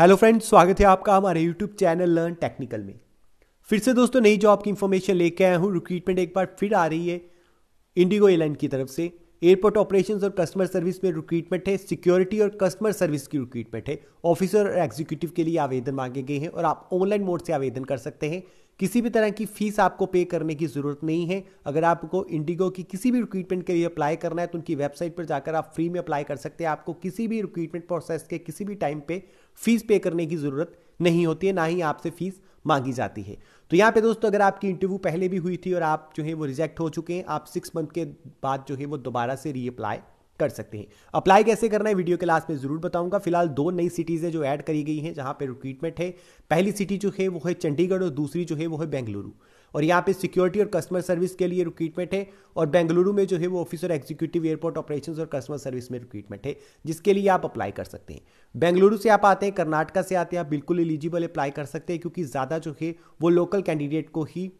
Hello friends, स्वागत है आपका हमारे यूट्यूब चैनल लर्न टेक्निकल में। फिर से दोस्तों नई जॉब की इन्फॉर्मेशन लेके आया हूँ। रिक्रूटमेंट एक बार फिर आ रही है इंडिगो एयरलाइन की तरफ से। एयरपोर्ट ऑपरेशंस और कस्टमर सर्विस में रिक्रूटमेंट है। सिक्योरिटी और कस्टमर सर्विस की रिक्रूटमेंट है। ऑफिसर और एग्जीक्यूटिव के लिए आवेदन मांगे गए हैं और आप ऑनलाइन मोड से आवेदन कर सकते हैं। किसी भी तरह की फीस आपको पे करने की ज़रूरत नहीं है। अगर आपको इंडिगो की किसी भी रिक्रूटमेंट के लिए अप्लाई करना है तो उनकी वेबसाइट पर जाकर आप फ्री में अप्लाई कर सकते हैं। आपको किसी भी रिक्रूटमेंट प्रोसेस के किसी भी टाइम पे फीस पे करने की ज़रूरत नहीं होती है, ना ही आपसे फीस मांगी जाती है। तो यहाँ पे दोस्तों अगर आपकी इंटरव्यू पहले भी हुई थी और आप जो है वो रिजेक्ट हो चुके हैं, आप 6 मंथ के बाद जो है वो दोबारा से रीअप्लाई कर सकते हैं। अप्लाई कैसे करना है वीडियो के लास्ट में ज़रूर बताऊंगा। फिलहाल 2 नई सिटीज़ हैं जो ऐड करी गई हैं जहां पे रिक्रूटमेंट है। पहली सिटी जो है वो है चंडीगढ़ और दूसरी जो है वो है बेंगलुरु। और यहाँ पे सिक्योरिटी और कस्टमर सर्विस के लिए रिक्रूटमेंट है और बेंगलुरु में जो है वो ऑफिसर एग्जीक्यूटिव एयरपोर्ट ऑपरेशंस और कस्टमर सर्विस में रिक्रूटमेंट है, जिसके लिए आप अप्लाई कर सकते हैं। बेंगलुरु से आप आते हैं, कर्नाटका से आते हैं, आप बिल्कुल एलिजिबल अप्लाई कर सकते हैं क्योंकि ज़्यादा जो है वो लोकल कैंडिडेट को ही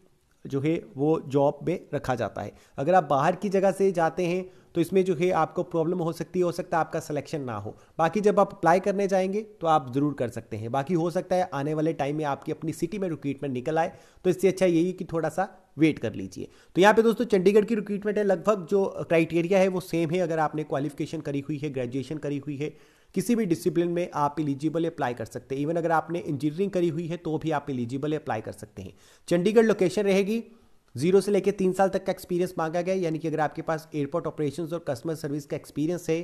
जो है वो जॉब में रखा जाता है। अगर आप बाहर की जगह से जाते हैं तो इसमें जो है आपको प्रॉब्लम हो सकती है, हो सकता है आपका सिलेक्शन ना हो। बाकी जब आप अप्लाई करने जाएंगे तो आप ज़रूर कर सकते हैं। बाकी हो सकता है आने वाले टाइम में आपकी अपनी सिटी में रिक्रूटमेंट निकल आए, तो इससे अच्छा यही कि थोड़ा सा वेट कर लीजिए। तो यहाँ पे दोस्तों चंडीगढ़ की रिक्रूटमेंट है। लगभग जो क्राइटेरिया है वो सेम है। अगर आपने क्वालिफिकेशन करी हुई है, ग्रेजुएशन करी हुई है, किसी भी डिसिप्लिन में आप एलिजिबल अप्लाई कर सकते हैं। इवन अगर आपने इंजीनियरिंग करी हुई है तो भी आप एलिजिबल अप्लाई कर सकते हैं। चंडीगढ़ लोकेशन रहेगी। 0 से लेकर 3 साल तक का एक्सपीरियंस मांगा गया, यानी कि अगर आपके पास एयरपोर्ट ऑपरेशंस और कस्टमर सर्विस का एक्सपीरियंस है,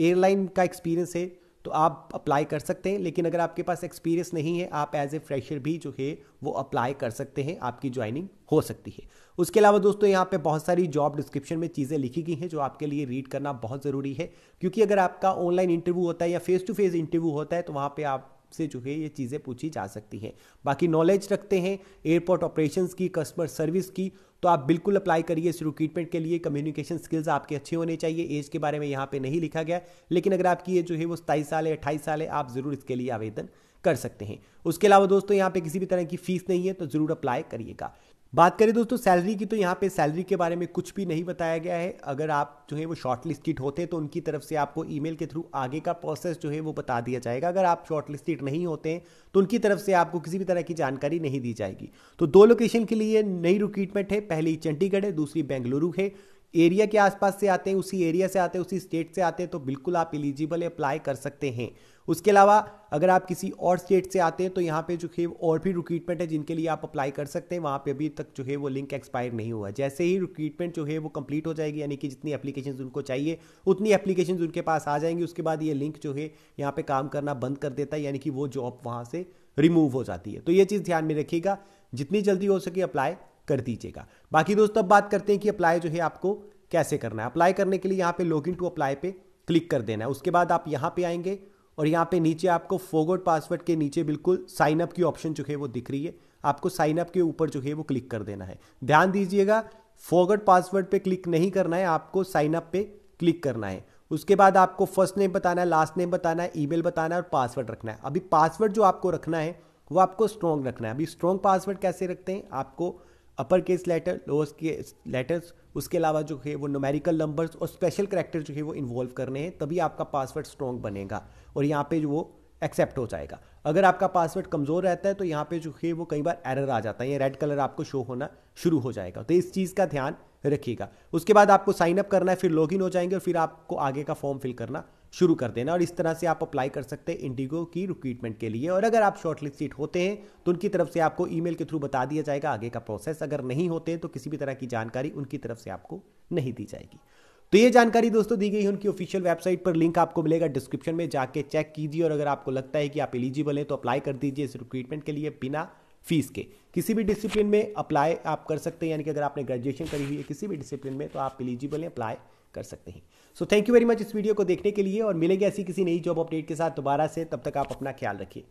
एयरलाइन का एक्सपीरियंस है तो आप अप्लाई कर सकते हैं। लेकिन अगर आपके पास एक्सपीरियंस नहीं है, आप एज ए फ्रेशर भी जो है वो अप्लाई कर सकते हैं, आपकी ज्वाइनिंग हो सकती है। उसके अलावा दोस्तों यहाँ पे बहुत सारी जॉब डिस्क्रिप्शन में चीज़ें लिखी गई हैं जो आपके लिए रीड करना बहुत ज़रूरी है, क्योंकि अगर आपका ऑनलाइन इंटरव्यू होता है या फेस टू फेस इंटरव्यू होता है तो वहाँ पर आप से जो है ये चीज़ें पूछी जा सकती हैं। बाकी नॉलेज रखते हैं एयरपोर्ट ऑपरेशंस की, कस्टमर सर्विस की, तो आप बिल्कुल अप्लाई करिए इस रिक्रूटमेंट के लिए। कम्युनिकेशन स्किल्स आपके अच्छे होने चाहिए। एज के बारे में यहाँ पे नहीं लिखा गया, लेकिन अगर आपकी एज जो है वो 27 साल है, 28 साल है, आप ज़रूर इसके लिए आवेदन कर सकते हैं। उसके अलावा दोस्तों यहाँ पे किसी भी तरह की फीस नहीं है, तो ज़रूर अप्लाई करिएगा। बात करें दोस्तों सैलरी की, तो यहाँ पे सैलरी के बारे में कुछ भी नहीं बताया गया है। अगर आप जो है वो शॉर्टलिस्टेड होते हैं तो उनकी तरफ से आपको ईमेल के थ्रू आगे का प्रोसेस जो है वो बता दिया जाएगा। अगर आप शॉर्टलिस्टेड नहीं होते हैं तो उनकी तरफ से आपको किसी भी तरह की जानकारी नहीं दी जाएगी। तो 2 लोकेशन के लिए नई रिक्रूटमेंट है। पहली चंडीगढ़ है, दूसरी बेंगलुरु है। एरिया के आसपास से आते हैं, उसी एरिया से आते हैं, उसी स्टेट से आते हैं तो बिल्कुल आप एलिजिबल अप्लाई कर सकते हैं। उसके अलावा अगर आप किसी और स्टेट से आते हैं तो यहाँ पे जो है और भी रिक्रूटमेंट है जिनके लिए आप अप्लाई कर सकते हैं। वहाँ पे अभी तक जो है वो लिंक एक्सपायर नहीं हुआ। जैसे ही रिक्रूटमेंट जो है वो कंप्लीट हो जाएगी, यानी कि जितनी एप्लीकेशंस उनको चाहिए उतनी एप्लीकेशंस उनके पास आ जाएंगी। उसके बाद ये लिंक जो है यहाँ पे काम करना बंद कर देता है, यानी कि वो जॉब वहाँ से रिमूव हो जाती है। तो ये चीज़ ध्यान में रखिएगा, जितनी जल्दी हो सके अप्लाई कर दीजिएगा। बाकी दोस्तों अब बात करते हैं कि अप्लाई जो है आपको कैसे करना है। अप्लाई करने के लिए यहाँ पे लॉगिन टू अप्लाई पे क्लिक कर देना है। उसके बाद आप यहाँ पे आएंगे और यहाँ पे नीचे आपको फॉरगॉट पासवर्ड के नीचे बिल्कुल साइन अप की ऑप्शन जो है वो दिख रही है। आपको साइन अप के ऊपर जो है वो क्लिक कर देना है। ध्यान दीजिएगा, फॉरगॉट पासवर्ड पे क्लिक नहीं करना है, आपको साइन अप पे क्लिक करना है। उसके बाद आपको फर्स्ट नेम बताना है, लास्ट नेम बताना है, ईमेल बताना है और पासवर्ड रखना है। अभी पासवर्ड जो आपको रखना है वो आपको स्ट्रॉन्ग रखना है। अभी स्ट्रॉन्ग पासवर्ड कैसे रखते हैं, आपको upper case letter, lower case letters, उसके अलावा जो है वो न्यूमेरिकल नंबर्स और स्पेशल कैरेक्टर जो है वो इन्वॉल्व करने हैं, तभी आपका पासवर्ड स्ट्रॉन्ग बनेगा और यहाँ पे जो वो एक्सेप्ट हो जाएगा। अगर आपका पासवर्ड कमज़ोर रहता है तो यहाँ पे जो है वो कई बार एरर आ जाता है, ये रेड कलर आपको शो होना शुरू हो जाएगा, तो इस चीज़ का ध्यान रखिएगा। उसके बाद आपको साइन अप करना है, फिर लॉगिन हो जाएंगे और फिर आपको आगे का फॉर्म फिल करना शुरू कर देना। और इस तरह से आप अप्लाई कर सकते हैं इंडिगो की रिक्रूटमेंट के लिए। और अगर आप शॉर्टलिस्टेड होते हैं तो उनकी तरफ से आपको ईमेल के थ्रू बता दिया जाएगा आगे का प्रोसेस। अगर नहीं होते हैं तो किसी भी तरह की जानकारी उनकी तरफ से आपको नहीं दी जाएगी। तो ये जानकारी दोस्तों दी गई है उनकी ऑफिशियल वेबसाइट पर, लिंक आपको मिलेगा डिस्क्रिप्शन में, जाके चेक कीजिए। और अगर आपको लगता है कि आप एलिजिबल हैं तो अप्लाई कर दीजिए इस रिक्रूटमेंट के लिए बिना फीस के। किसी भी डिसिप्लिन में अप्लाई आप कर सकते हैं, यानी कि अगर आपने ग्रेजुएशन करी हुई है किसी भी डिसिप्लिन में तो आप एलिजिबल हैं, अप्लाई कर सकते हैं। So thank you very much इस वीडियो को देखने के लिए और मिलेंगे ऐसी किसी नई जॉब अपडेट के साथ दोबारा से। तब तक आप अपना ख्याल रखिए।